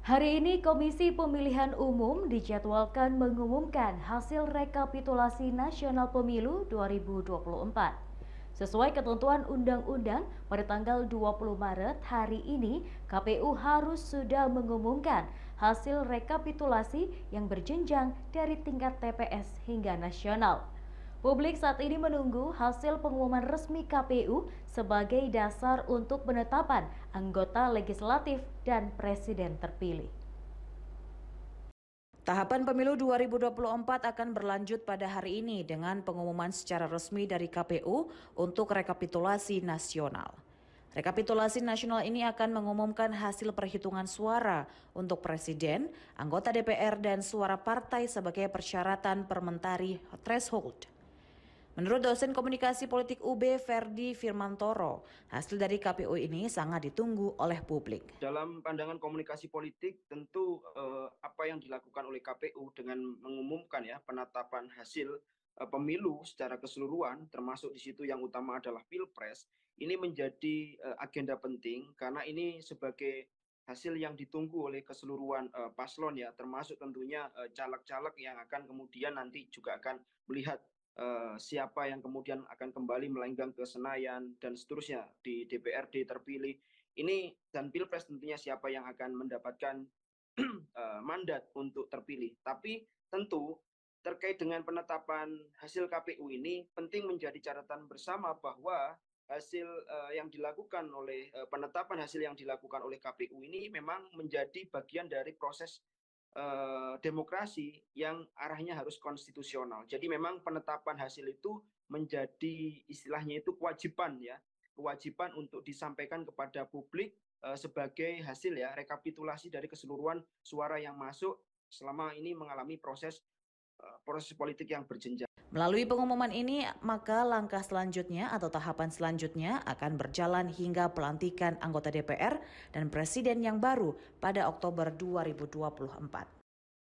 Hari ini Komisi Pemilihan Umum dijadwalkan mengumumkan hasil rekapitulasi nasional pemilu 2024. Sesuai ketentuan undang-undang, pada tanggal 20 Maret hari ini, KPU harus sudah mengumumkan hasil rekapitulasi yang berjenjang dari tingkat TPS hingga nasional. Publik saat ini menunggu hasil pengumuman resmi KPU sebagai dasar untuk penetapan anggota legislatif dan presiden terpilih. Tahapan pemilu 2024 akan berlanjut pada hari ini dengan pengumuman secara resmi dari KPU untuk rekapitulasi nasional. Rekapitulasi nasional ini akan mengumumkan hasil perhitungan suara untuk presiden, anggota DPR, dan suara partai sebagai persyaratan parliamentary threshold. Menurut dosen komunikasi politik UB Ferdi Firmantoro, hasil dari KPU ini sangat ditunggu oleh publik. Dalam pandangan komunikasi politik, tentu apa yang dilakukan oleh KPU dengan mengumumkan penetapan hasil pemilu secara keseluruhan, termasuk di situ yang utama adalah Pilpres, ini menjadi agenda penting karena ini sebagai hasil yang ditunggu oleh keseluruhan paslon termasuk tentunya caleg-caleg yang akan kemudian nanti juga akan melihat siapa yang kemudian akan kembali melenggang ke Senayan dan seterusnya di DPRD terpilih ini, dan Pilpres tentunya siapa yang akan mendapatkan mandat untuk terpilih. Tapi tentu terkait dengan penetapan hasil KPU ini penting menjadi catatan bersama bahwa hasil yang dilakukan oleh penetapan hasil yang dilakukan oleh KPU ini memang menjadi bagian dari proses demokrasi yang arahnya harus konstitusional. Jadi memang penetapan hasil itu menjadi istilahnya itu kewajiban kewajiban untuk disampaikan kepada publik sebagai hasil rekapitulasi dari keseluruhan suara yang masuk selama ini mengalami proses politik yang berjenjang. Melalui pengumuman ini, maka langkah selanjutnya atau tahapan selanjutnya akan berjalan hingga pelantikan anggota DPR dan presiden yang baru pada Oktober 2024.